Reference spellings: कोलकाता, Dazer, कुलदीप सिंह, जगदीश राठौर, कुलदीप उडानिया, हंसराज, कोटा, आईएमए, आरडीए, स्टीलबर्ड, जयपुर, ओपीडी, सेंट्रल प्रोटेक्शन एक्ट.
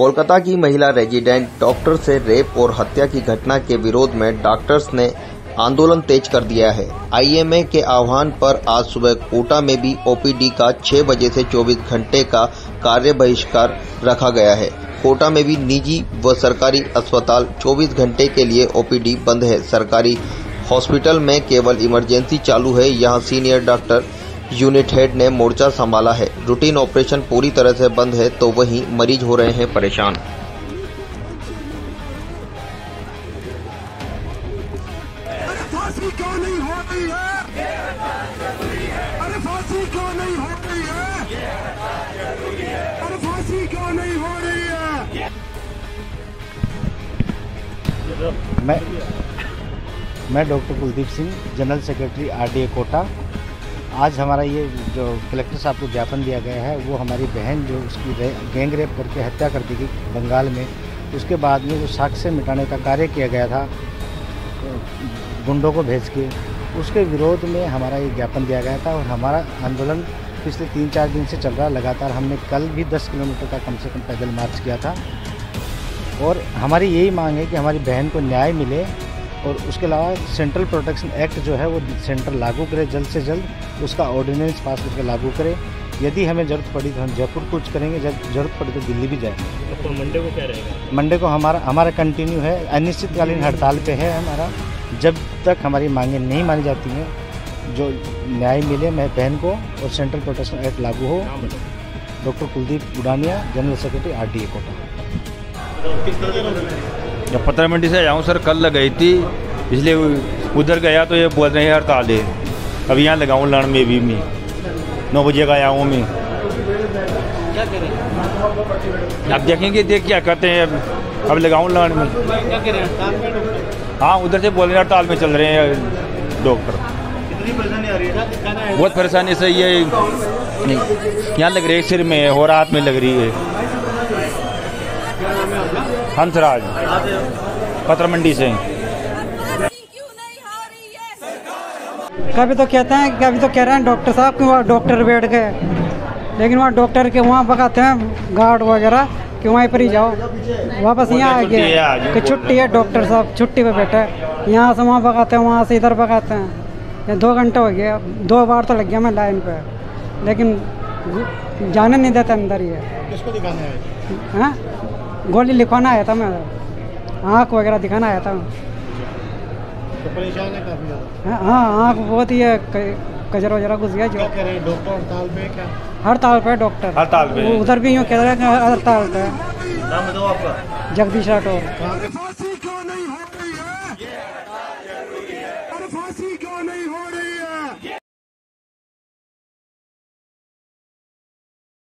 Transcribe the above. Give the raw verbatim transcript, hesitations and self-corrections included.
कोलकाता की महिला resident doctor से रेप और हत्या की घटना के विरोध में डॉक्टर्स ने आंदोलन तेज कर दिया है। आईएमए के आह्वान पर आज सुबह कोटा में भी ओपीडी का छह बजे से चौबीस घंटे का कार्य बहिष्कार रखा गया है। कोटा में भी निजी व सरकारी अस्पताल चौबीस घंटे के लिए ओपीडी बंद है। सरकारी हॉस्पिटल में केवल इमरजेंसी चालू है। यहाँ सीनियर डॉक्टर यूनिट हेड ने मोर्चा संभाला है। रूटीन ऑपरेशन पूरी तरह से बंद है, तो वहीं मरीज हो रहे हैं परेशान। मैं मैं doctor कुलदीप सिंह, general secretary आरडीए कोटा। आज हमारा ये जो कलेक्टर साहब को ज्ञापन दिया गया है, वो हमारी बहन जो उसकी रे, गैंग रेप करके हत्या कर दी गई बंगाल में, उसके बाद में जो साक्ष्य मिटाने का कार्य किया गया था गुंडों को भेज के, उसके विरोध में हमारा ये ज्ञापन दिया गया था। और हमारा आंदोलन पिछले तीन चार दिन से चल रहा लगातार। हमने कल भी दस किलोमीटर का कम से कम पैदल मार्च किया था। और हमारी यही मांग है कि हमारी बहन को न्याय मिले, और उसके अलावा सेंट्रल प्रोटेक्शन एक्ट जो है वो सेंटर लागू करे, जल्द से जल्द उसका ऑर्डिनेंस पास करके लागू करे। यदि हमें ज़रूरत पड़ी तो हम जयपुर कुछ करेंगे, जब ज़रूरत पड़ी तो दिल्ली भी जाएंगे। तो मंडे को क्या रहेगा? मंडे को हमारा हमारा कंटिन्यू है, अनिश्चितकालीन हड़ताल पे है हमारा, जब तक हमारी मांगें नहीं मानी जाती हैं। जो न्याय मिले मैं बहन को, और सेंट्रल प्रोटेक्शन एक्ट लागू हो। Doctor कुलदीप उडानिया, general secretary R D A कोटा। जब पंद्रह मंडी से आया हूँ सर, कल लगाई थी, इसलिए उधर गया तो ये बोल रहे हैं हड़ताल है। अब यहाँ लगाऊँ लड़ में भी मैं नौ बजे का आया हूँ मैं। क्या करें अब? देखेंगे, देख क्या करते हैं अब अब लगाऊँ लड़ में। क्या करें? हाँ, उधर से बोल रहे हैं हड़ताल में चल रहे हैं डॉक्टर। कितनी परेशानी आ रही है? बहुत परेशानी से ये यहाँ लग रही है, सिर में और हाथ में लग रही है। हंसराज, पत्र मंडी से। कभी तो कहते हैं, कभी तो कह रहे हैं डॉक्टर साहब कि वहाँ डॉक्टर बैठ गए, लेकिन वहाँ डॉक्टर के वहाँ भगाते हैं गार्ड वगैरह कि वहीं पर ही जाओ। वापस यहाँ आ गया कि छुट्टी है, डॉक्टर साहब छुट्टी पे बैठे। यहाँ से वहाँ भगाते हैं, वहाँ से इधर भगाते हैं। दो घंटे हो गया, दो बार तो लग गया मैं लाइन पे, लेकिन जाने नहीं देते अंदर। ये किसको दिखाना है? हाँ, गोली लिखवाना आया था मैं, आँख वगैरह दिखाना आया था। तो परेशान है काफ़ी ज़्यादा। हाँ, आँख बहुत ही कजर वगैरह घुस गया। जो कह रहे हैं डॉक्टर हड़ताल पे? क्या हड़ताल पे डॉक्टर? हड़ताल पे उधर भी यूँ कह रहे हैं हड़ताल पे। नाम बताओ आपका? जगदीश राठौर। फांसी क्यों नहीं हो रही है?